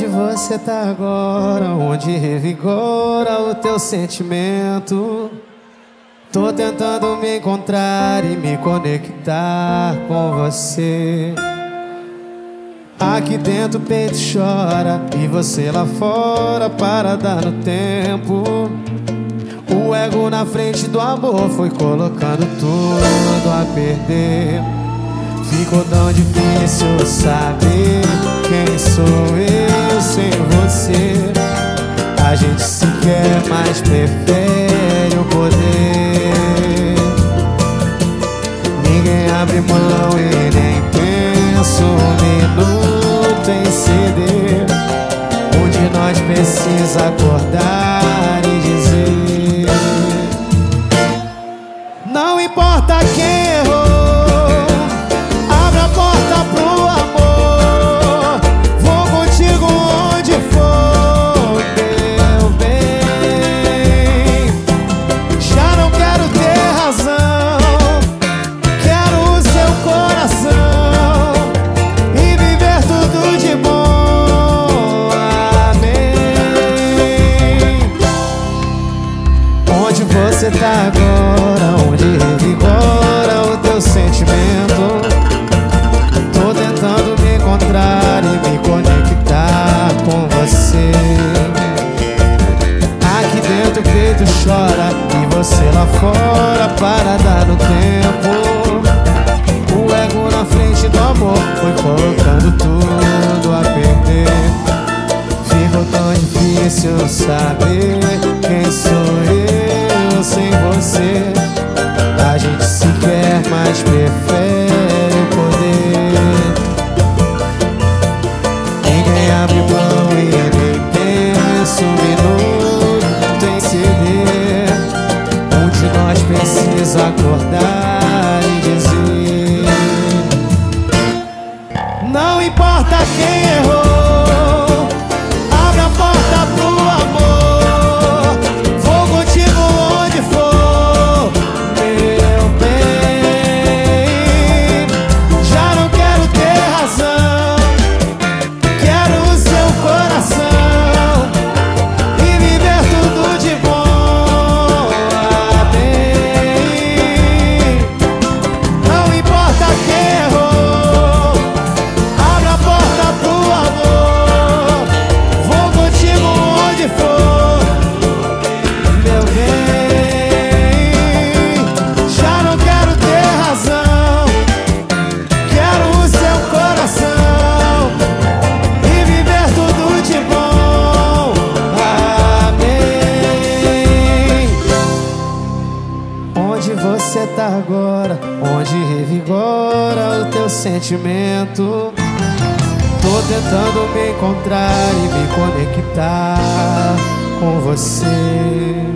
onde você tá agora, onde revigora o teu sentimento. Tô tentando me encontrar e me conectar com você. Aqui dentro o peito chora e você lá fora, parada no tempo. O ego na frente do amor foi colocando tudo a perder. Ficou tão difícil saber quem sou eu sem você. A gente se quer, mas prefere o poder. Ninguém abre mão e nem pensa um minuto em ceder. Um de nós precisa acordar e dizer: não importa quem errou, abra a porta pro amor. Vou contigo onde for, meu bem. Já não quero ter razão, quero o seu coração e viver tudo de bom. Amém. Onde você tá agora? Onde revigora o teu sentimento? Tô tentando me encontrar e me conectar com você. Aqui dentro o peito chora e você lá fora, parada no tempo. O ego na frente do amor foi colocando tudo a perder. Ficou tão difícil saber quem sou eu sem você. A gente se quer, mas prefere o poder. Ninguém abre mão e nem pensa um minuto em ceder. Um de nós precisa acordar e dizer: não importa quem errou, abre a porta pro amor. Onde você tá agora, onde revigora o teu sentimento. Tô tentando me encontrar e me conectar com você.